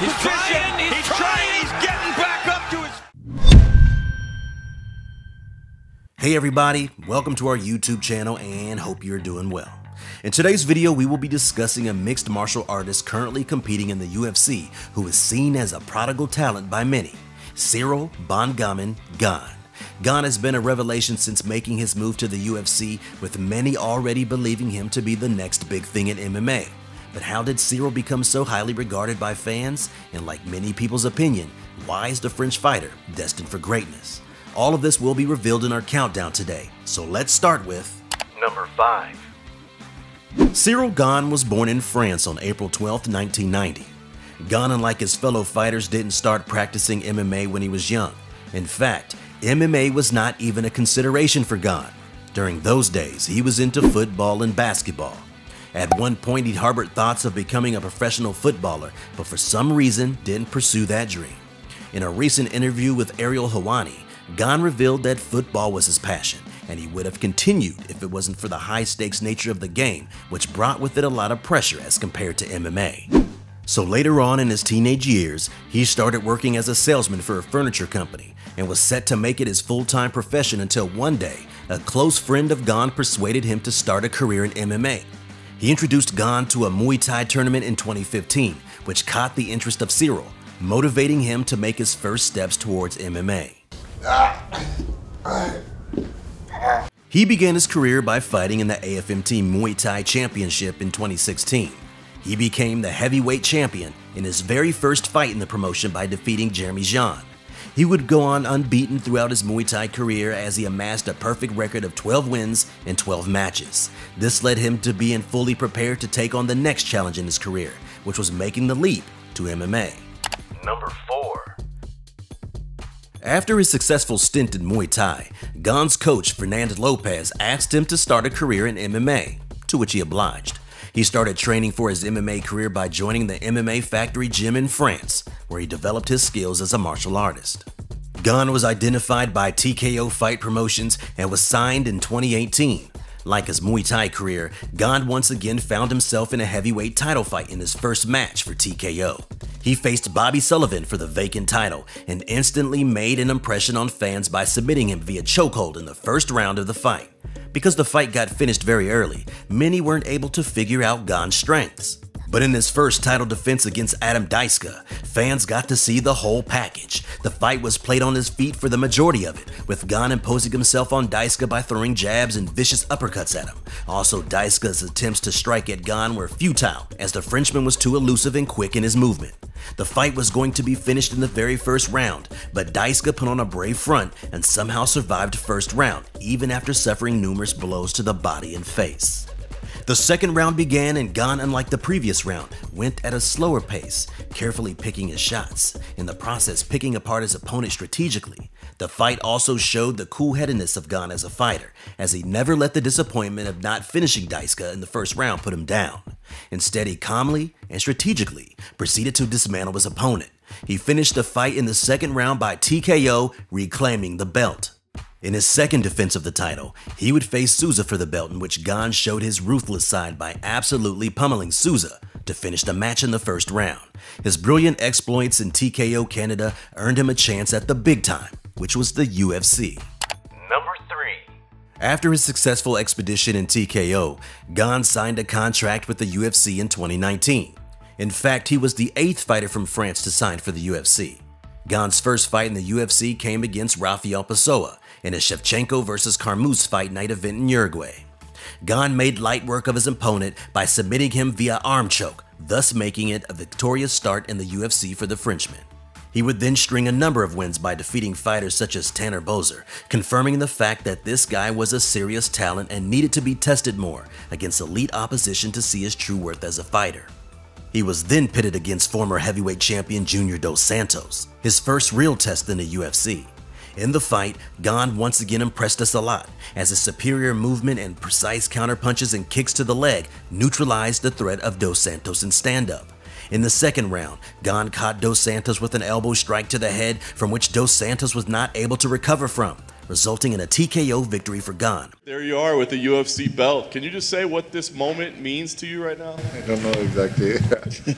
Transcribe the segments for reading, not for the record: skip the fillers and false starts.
He's trying, he's getting back up to his... Hey everybody, welcome to our YouTube channel and hope you're doing well. In today's video, we will be discussing a mixed martial artist currently competing in the UFC who is seen as a prodigal talent by many, Ciryl "Bongaman" Gane. Gane has been a revelation since making his move to the UFC, with many already believing him to be the next big thing in MMA. But how did Ciryl become so highly regarded by fans? And like many people's opinion, why is the French fighter destined for greatness? All of this will be revealed in our countdown today, so let's start with... Number 5. Ciryl Gane was born in France on April 12, 1990. Gane, unlike his fellow fighters, didn't start practicing MMA when he was young. In fact, MMA was not even a consideration for Gane. During those days, he was into football and basketball. At one point, he harbored thoughts of becoming a professional footballer, but for some reason didn't pursue that dream. In a recent interview with Ariel Helwani, Gane revealed that football was his passion, and he would have continued if it wasn't for the high-stakes nature of the game, which brought with it a lot of pressure as compared to MMA. So later on in his teenage years, he started working as a salesman for a furniture company and was set to make it his full-time profession until one day, a close friend of Gane persuaded him to start a career in MMA. He introduced Gane to a Muay Thai tournament in 2015, which caught the interest of Ciryl, motivating him to make his first steps towards MMA. He began his career by fighting in the AFMT Muay Thai Championship in 2016. He became the heavyweight champion in his very first fight in the promotion by defeating Jeremy Jean. He would go on unbeaten throughout his Muay Thai career as he amassed a perfect record of 12 wins in 12 matches. This led him to being fully prepared to take on the next challenge in his career, which was making the leap to MMA. Number 4. After his successful stint in Muay Thai, Gane's coach Fernandez Lopez asked him to start a career in MMA, to which he obliged. He started training for his MMA career by joining the MMA Factory gym in France, where he developed his skills as a martial artist. Gane was identified by TKO Fight Promotions and was signed in 2018. Like his Muay Thai career, Gane once again found himself in a heavyweight title fight in his first match for TKO. He faced Bobby Sullivan for the vacant title and instantly made an impression on fans by submitting him via chokehold in the first round of the fight. Because the fight got finished very early, many weren't able to figure out Gane's strengths. But in his first title defense against Adam Dyczka, fans got to see the whole package. The fight was played on his feet for the majority of it, with Gane imposing himself on Dyczka by throwing jabs and vicious uppercuts at him. Also, Dyczka's attempts to strike at Gane were futile, as the Frenchman was too elusive and quick in his movement. The fight was going to be finished in the very first round, but Dyczka put on a brave front and somehow survived first round, even after suffering numerous blows to the body and face. The second round began, and Gane, unlike the previous round, went at a slower pace, carefully picking his shots, in the process picking apart his opponent strategically. The fight also showed the cool-headedness of Gane as a fighter, as he never let the disappointment of not finishing Dyczka in the first round put him down. Instead, he calmly and strategically proceeded to dismantle his opponent. He finished the fight in the second round by TKO, reclaiming the belt. In his second defense of the title, he would face Souza for the belt, in which Gane showed his ruthless side by absolutely pummeling Souza to finish the match in the first round. His brilliant exploits in TKO Canada earned him a chance at the big time, which was the UFC. Number 3. After his successful expedition in TKO, Gane signed a contract with the UFC in 2019. In fact, he was the 8th fighter from France to sign for the UFC. Gane's first fight in the UFC came against Raphael Pessoa in a Shevchenko vs. Carmouze fight night event in Uruguay. Gane made light work of his opponent by submitting him via arm choke, thus making it a victorious start in the UFC for the Frenchman. He would then string a number of wins by defeating fighters such as Tanner Bowser, confirming the fact that this guy was a serious talent and needed to be tested more against elite opposition to see his true worth as a fighter. He was then pitted against former heavyweight champion Junior Dos Santos, his first real test in the UFC. In the fight, Gane once again impressed us a lot, as his superior movement and precise counterpunches and kicks to the leg neutralized the threat of Dos Santos in stand-up. In the second round, Gane caught Dos Santos with an elbow strike to the head from which Dos Santos was not able to recover from, resulting in a TKO victory for Gane. There you are with the UFC belt. Can you just say what this moment means to you right now? I don't know exactly.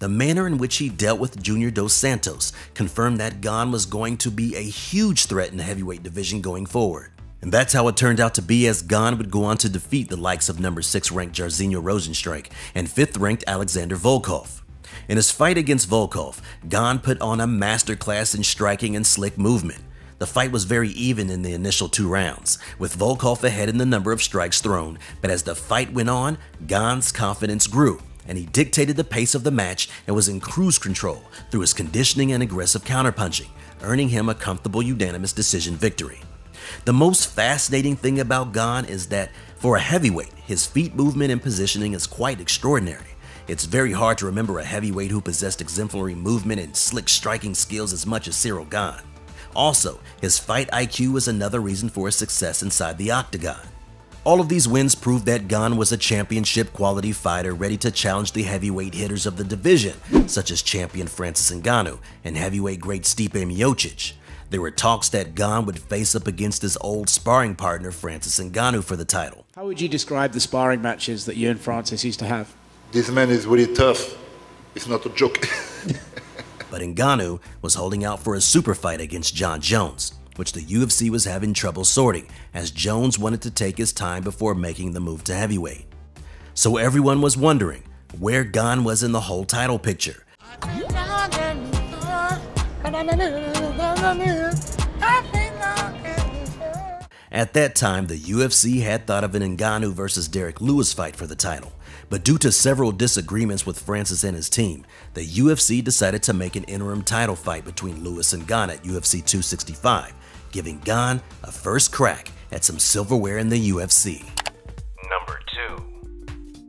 The manner in which he dealt with Junior Dos Santos confirmed that Gane was going to be a huge threat in the heavyweight division going forward. And that's how it turned out to be, as Gane would go on to defeat the likes of number 6 ranked Jairzinho Rozenstruik and 5th ranked Alexander Volkov. In his fight against Volkov, Gane put on a masterclass in striking and slick movement. The fight was very even in the initial 2 rounds, with Volkov ahead in the number of strikes thrown, but as the fight went on, Gane's confidence grew, and he dictated the pace of the match and was in cruise control through his conditioning and aggressive counterpunching, earning him a comfortable unanimous decision victory. The most fascinating thing about Gane is that, for a heavyweight, his feet movement and positioning is quite extraordinary. It's very hard to remember a heavyweight who possessed exemplary movement and slick striking skills as much as Ciryl Gane. Also, his fight IQ is another reason for his success inside the octagon. All of these wins proved that Gane was a championship quality fighter ready to challenge the heavyweight hitters of the division, such as champion Francis Ngannou and heavyweight great Stipe Miocic. There were talks that Gane would face up against his old sparring partner Francis Ngannou for the title. How would you describe the sparring matches that you and Francis used to have? This man is really tough. It's not a joke. But Ngannou was holding out for a super fight against John Jones, which the UFC was having trouble sorting, as Jones wanted to take his time before making the move to heavyweight. So everyone was wondering where Gane was in the whole title picture. At that time, the UFC had thought of an Ngannou versus Derrick Lewis fight for the title, but due to several disagreements with Francis and his team, the UFC decided to make an interim title fight between Lewis and Gane at UFC 265, giving Gane a first crack at some silverware in the UFC. Number 2.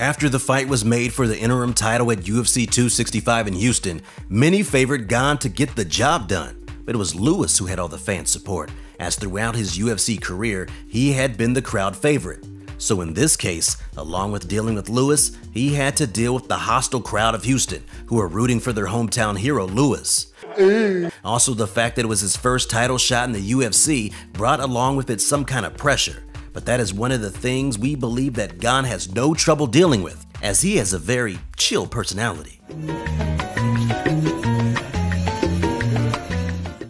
After the fight was made for the interim title at UFC 265 in Houston, many favored Gane to get the job done, but it was Lewis who had all the fan support, as throughout his UFC career, he had been the crowd favorite. So in this case, along with dealing with Lewis, he had to deal with the hostile crowd of Houston, who were rooting for their hometown hero, Lewis. Also, the fact that it was his first title shot in the UFC brought along with it some kind of pressure. But that is one of the things we believe that Gane has no trouble dealing with, as he has a very chill personality.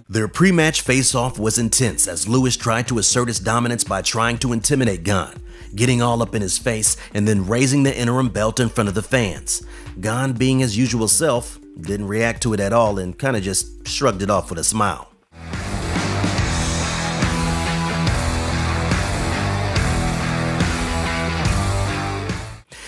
Their pre-match face-off was intense, as Lewis tried to assert his dominance by trying to intimidate Gane, getting all up in his face and then raising the interim belt in front of the fans. Gane, being his usual self, didn't react to it at all and kind of just shrugged it off with a smile.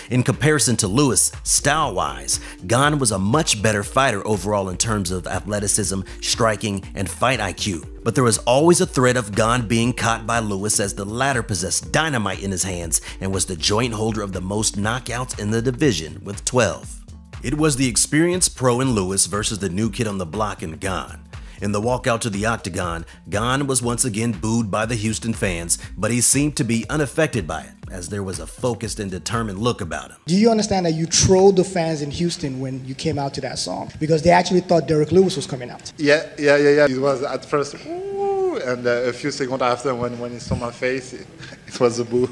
In comparison to Lewis, style-wise, Gane was a much better fighter overall in terms of athleticism, striking, and fight IQ. But there was always a threat of Gane being caught by Lewis, as the latter possessed dynamite in his hands and was the joint holder of the most knockouts in the division with 12. It was the experienced pro in Lewis versus the new kid on the block in Gane. In the walkout to the octagon, Gane was once again booed by the Houston fans, but he seemed to be unaffected by it, as there was a focused and determined look about him. Do you understand that you trolled the fans in Houston when you came out to that song? Because they actually thought Derrick Lewis was coming out. Yeah. It was at first, ooh, and a few seconds after, when he saw my face, it was a boo.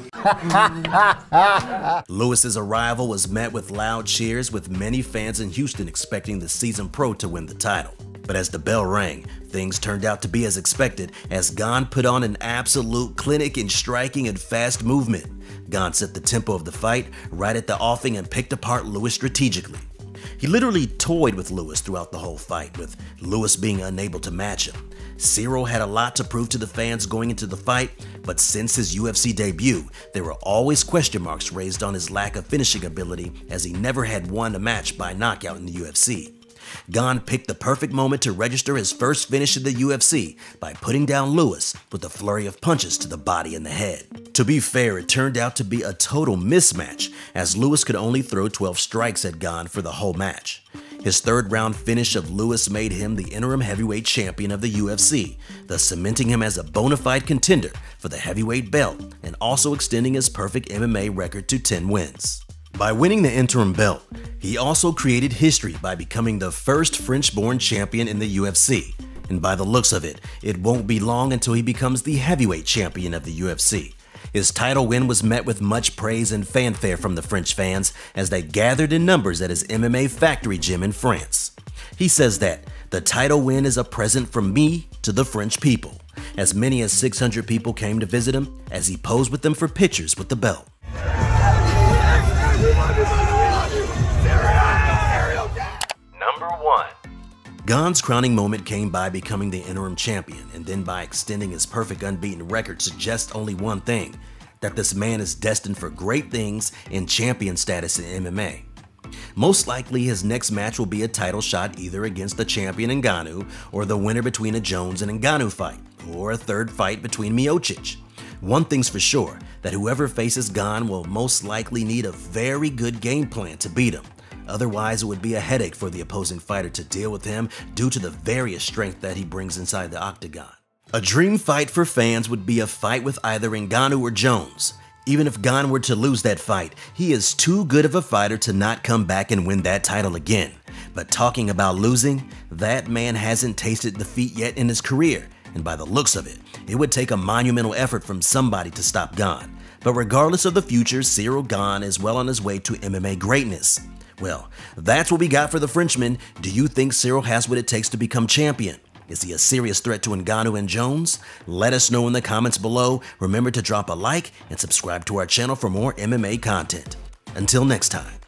Lewis's arrival was met with loud cheers, with many fans in Houston expecting the seasoned pro to win the title. But as the bell rang, things turned out to be as expected, as Gane put on an absolute clinic in striking and fast movement. Gane set the tempo of the fight right at the offing and picked apart Lewis strategically. He literally toyed with Lewis throughout the whole fight, with Lewis being unable to match him. Ciryl had a lot to prove to the fans going into the fight, but since his UFC debut, there were always question marks raised on his lack of finishing ability, as he never had won a match by knockout in the UFC. Gane picked the perfect moment to register his first finish in the UFC by putting down Lewis with a flurry of punches to the body and the head. To be fair, it turned out to be a total mismatch, as Lewis could only throw 12 strikes at Gane for the whole match. His third round finish of Lewis made him the interim heavyweight champion of the UFC, thus cementing him as a bona fide contender for the heavyweight belt and also extending his perfect MMA record to 10 wins. By winning the interim belt, he also created history by becoming the first French-born champion in the UFC, and by the looks of it, it won't be long until he becomes the heavyweight champion of the UFC. His title win was met with much praise and fanfare from the French fans as they gathered in numbers at his MMA Factory gym in France. He says that, "The title win is a present from me to the French people." As many as 600 people came to visit him as he posed with them for pictures with the belt. Number 1. Gane's crowning moment came by becoming the interim champion, and then by extending his perfect unbeaten record suggests only one thing, that this man is destined for great things in champion status in MMA. Most likely his next match will be a title shot either against the champion Ngannou or the winner between a Jones and Ngannou fight, or a third fight between Miocic. One thing's for sure, that whoever faces Gane will most likely need a very good game plan to beat him. Otherwise, it would be a headache for the opposing fighter to deal with him due to the various strength that he brings inside the octagon. A dream fight for fans would be a fight with either Ngannou or Jones. Even if Gane were to lose that fight, he is too good of a fighter to not come back and win that title again. But talking about losing, that man hasn't tasted defeat yet in his career, and by the looks of it would take a monumental effort from somebody to stop Gane. But regardless of the future, Ciryl Gane is well on his way to MMA greatness. Well, that's what we got for the Frenchman. Do you think Ciryl has what it takes to become champion? Is he a serious threat to Ngannou and Jones? Let us know in the comments below. Remember to drop a like and subscribe to our channel for more MMA content. Until next time.